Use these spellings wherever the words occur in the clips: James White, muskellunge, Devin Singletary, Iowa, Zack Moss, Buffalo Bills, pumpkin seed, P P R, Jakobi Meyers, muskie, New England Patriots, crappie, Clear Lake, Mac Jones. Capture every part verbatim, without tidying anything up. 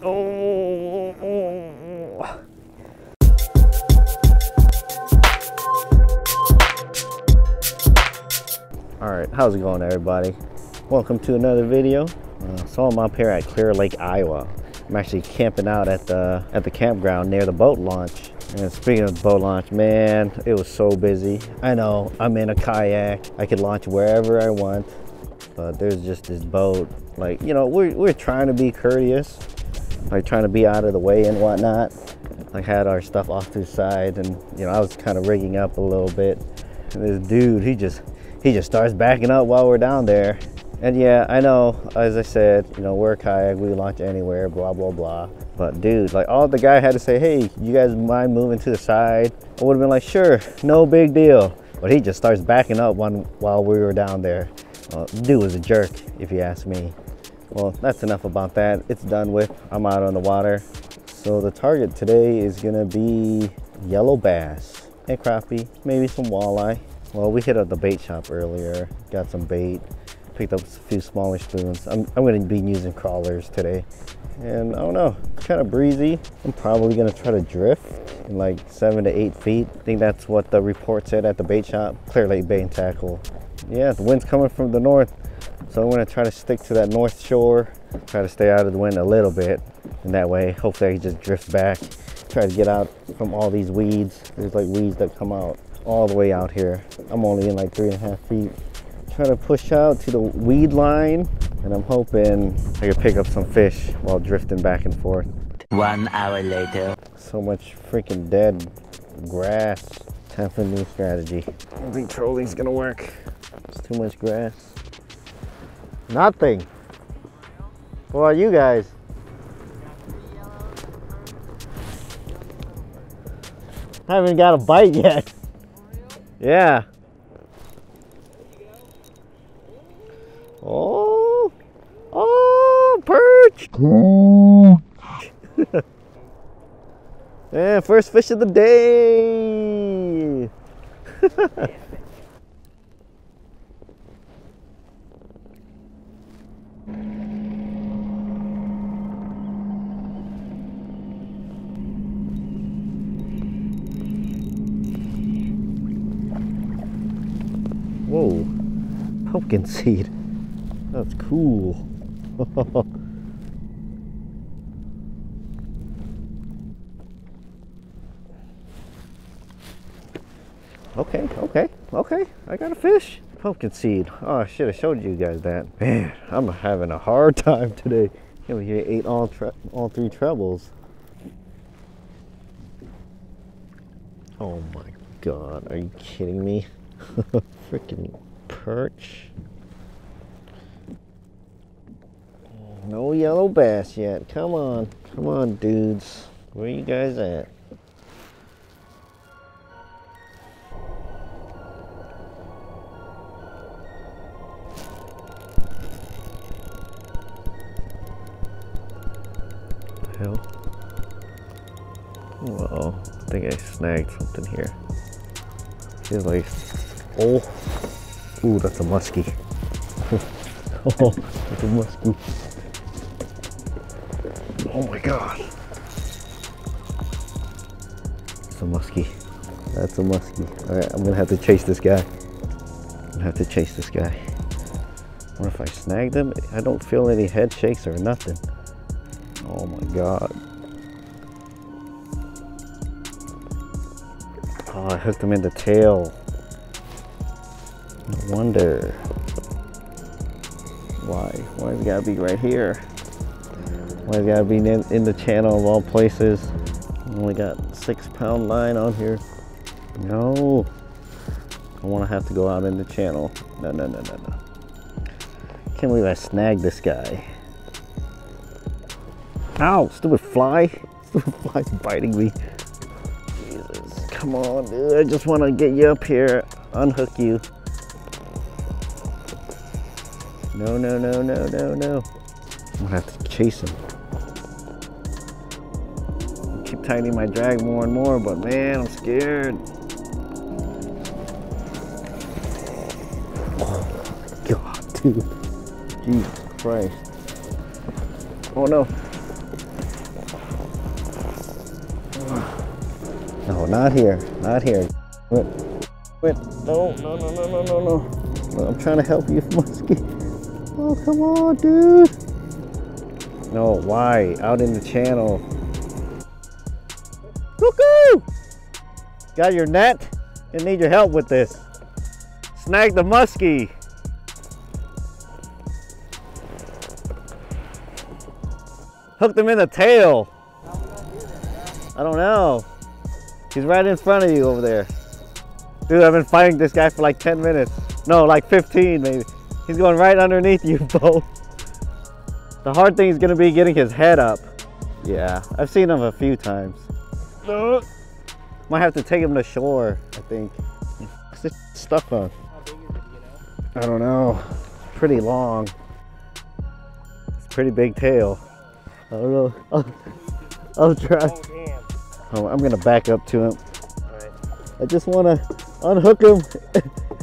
Oh, oh, oh. All right, how's it going, everybody? Welcome to another video. Uh, so I'm up here at Clear Lake, Iowa. I'm actually camping out at the at the campground near the boat launch. And speaking of boat launch, man, it was so busy. I know, I'm in a kayak. I could launch wherever I want, but there's just this boat. Like, you know, we're we're trying to be courteous, like trying to be out of the way and whatnot. I had our stuff off to the side, and you know, I was kind of rigging up a little bit. And this dude, he just he just starts backing up while we're down there. And yeah, I know, as I said, you know, we're a kayak, we launch anywhere, blah, blah, blah. But dude, like all the guy had to say, hey, you guys mind moving to the side? I would've been like, sure, no big deal. But he just starts backing up one while we were down there. Uh, dude was a jerk, if you ask me. Well, that's enough about that. It's done with. I'm out on the water. So the target today is gonna be yellow bass and crappie, maybe some walleye. Well, we hit up the bait shop earlier, got some bait, picked up a few smaller spoons. I'm, I'm gonna be using crawlers today. And I don't know, it's kind of breezy. I'm probably gonna try to drift in like seven to eight feet. I think that's what the report said at the bait shop, Clear Lake Bait and Tackle. Yeah, the wind's coming from the north. So I'm gonna try to stick to that north shore, try to stay out of the wind a little bit. And that way, hopefully I can just drift back, try to get out from all these weeds. There's like weeds that come out all the way out here. I'm only in like three and a half feet. Try to push out to the weed line. And I'm hoping I can pick up some fish while drifting back and forth. One hour later. So much freaking dead grass. Time for a new strategy. I don't think trolling's gonna work. It's too much grass. Nothing. What about you guys? I haven't got a bite yet. Yeah. Oh, oh, perch. Yeah, first fish of the day. Whoa, pumpkin seed. That's cool. okay, okay, okay. I got a fish. Pumpkin seed. Oh, I should have showed you guys that. Man, I'm having a hard time today. Yeah, we ate all tre all three trebles. Oh my God, are you kidding me? Freaking perch. No yellow bass yet. Come on. Come on, dudes. Where are you guys at? Hell. Whoa. I think I snagged something here. Feels like... Oh. Ooh, that's a muskie. Oh, that's a muskie. Oh my God. It's a muskie. That's a muskie. All right, I'm gonna have to chase this guy. I'm gonna have to chase this guy. What if I snagged him? I don't feel any head shakes or nothing. Oh my God. Oh, I hooked him in the tail. No wonder. Why? Why we gotta be right here? Well, I gotta be in the channel of all places. Only got six pound line on here. No, I wanna have to go out in the channel. No, no, no, no, no. Can't believe I snagged this guy. Ow, stupid fly. Stupid fly's biting me. Jesus, come on, dude. I just wanna get you up here, unhook you. No, no, no, no, no, no. I'm gonna have to chase him. Tightening my drag more and more, but man, I'm scared. Oh my God, dude. Jesus Christ. Oh no. No, not here, not here. Wait, wait, no, no, no, no, no, no, no. I'm trying to help you, muskie. Oh, come on, dude. No, why? Out in the channel. Cuckoo! Got your net? I need your help with this. Snag the muskie. Hooked him in the tail. I don't know. He's right in front of you over there. Dude, I've been fighting this guy for like ten minutes. No, like fifteen maybe. He's going right underneath you, Bo. The hard thing is gonna be getting his head up. Yeah, I've seen him a few times. Uh, Might have to take him to shore, I think. What's this stuff on? How big is it, you know? I don't know. Pretty long. It's a pretty big tail. I don't know. I'll, I'll try. Oh, I'm gonna back up to him. All right. I just wanna unhook him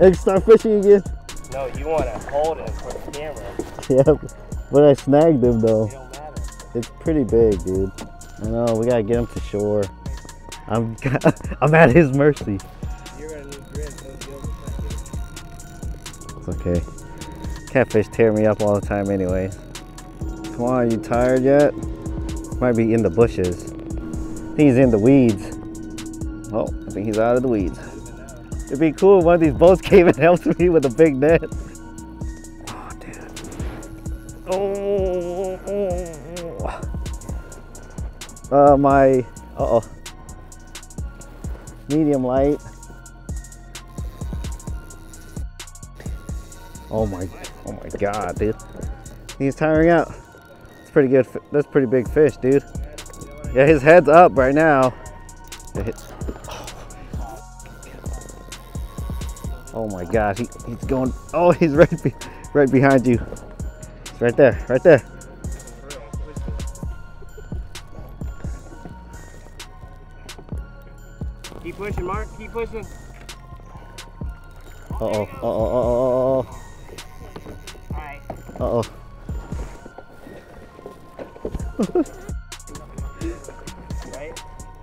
and start fishing again. No, you wanna hold him for the camera. Yep, but I snagged him though. It don't matter. It's pretty big, dude. I know, we gotta get him to shore. I'm I'm at his mercy. You're gonna need grit, don't deal with that. It's okay. Catfish tear me up all the time anyway. Come on, you tired yet? Might be in the bushes. He's in the weeds. Oh, I think he's out of the weeds. It'd be cool if one of these boats came and helped me with a big net. Oh, dude. Oh, oh, oh. Uh, my, uh-oh. Medium light. Oh my, oh my God, dude. He's tiring out. That's pretty good, that's pretty big fish, dude. Yeah, his head's up right now. Oh my God, he, he's going, oh, he's right, be, right behind you. He's right there, right there. Keep pushing, Mark, keep pushing. Uh-oh, uh-oh, uh-oh, uh-oh. All right. Uh-oh.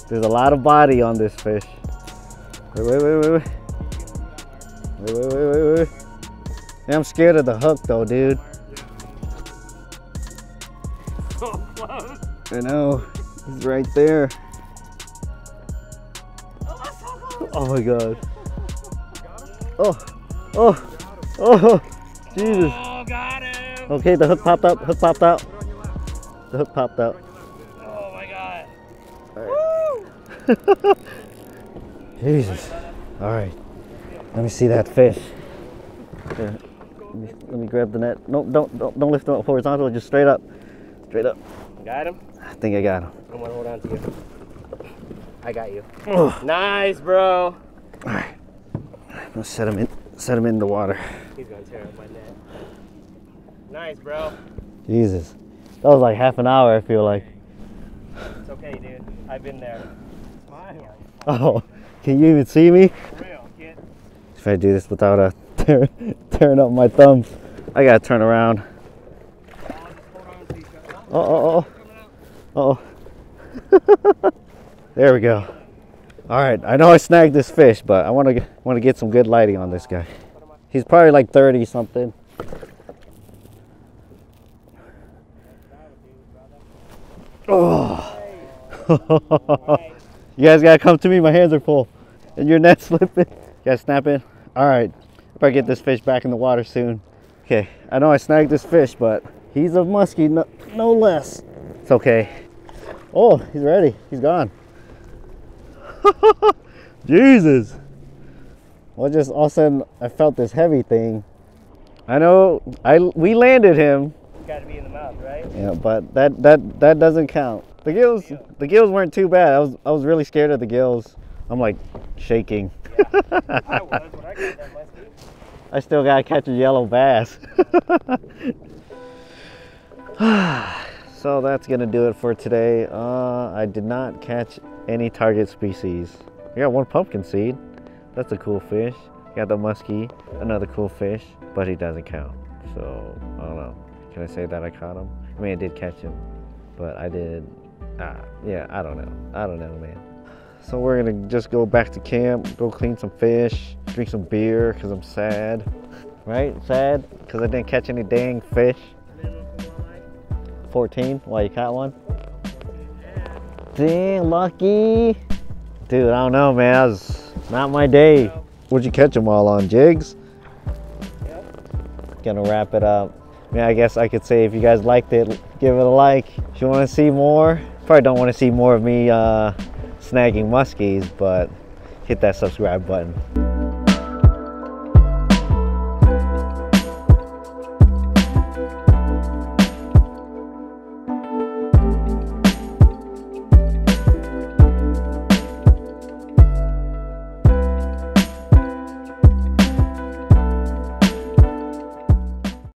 There's a lot of body on this fish. Wait, wait, wait, wait, wait. Wait, wait, wait, wait, wait. Yeah, I'm scared of the hook though, dude. So close. I know. He's right there. Oh my God. Oh, oh, oh, Jesus. Oh, got him. Okay, the hook popped out, hook popped out. The hook popped out. Jesus. All right. Let me see that fish. Here, let me, let me grab the net. No, don't, don't, don't lift them up horizontal. Just straight up. Straight up. Got him? I think I got him. I'm going to hold on to you. I got you. Oh. Nice, bro. All right. I'm going to set him in, set him in the water. He's going to tear up my net. Nice, bro. Jesus. That was like half an hour, I feel like. It's okay, dude. I've been there. Oh, can you even see me? For real, kid. If I do this without uh, tear, tearing up my thumbs, I gotta turn around. Uh oh, uh oh. Uh-oh. There we go. All right, I know I snagged this fish, but I want to want to get some good lighting on this guy. He's probably like thirty something. Oh. You guys gotta come to me, my hands are full. And your net's slipping. You guys snap it? All right, I better get this fish back in the water soon. Okay, I know I snagged this fish, but he's a muskie, no, no less. It's okay. Oh, he's ready, he's gone. Jesus. Well, just all of a sudden, I felt this heavy thing. I know, I we landed him. It's gotta be in the mouth, right? Yeah, but that, that, that doesn't count. The gills, the gills weren't too bad. I was, I was really scared of the gills. I'm like shaking. Yeah, I was when I got that muskie. I still gotta catch a yellow bass. So that's gonna do it for today. Uh, I did not catch any target species. I got one pumpkin seed. That's a cool fish. Got the muskie, another cool fish, but he doesn't count. So I don't know. Can I say that I caught him? I mean, I did catch him, but I did. uh, yeah, I don't know. I don't know, man. So we're gonna just go back to camp, go clean some fish, drink some beer, because I'm sad. Right? Sad? Because I didn't catch any dang fish. fourteen? Why, you caught one? Dang, lucky. Dude, I don't know, man. That was not my day. What'd you catch them all on? Jigs? Yep. Gonna wrap it up. I mean, I guess I could say if you guys liked it, give it a like. If you want to see more, probably don't want to see more of me uh, snagging muskies, but hit that subscribe button.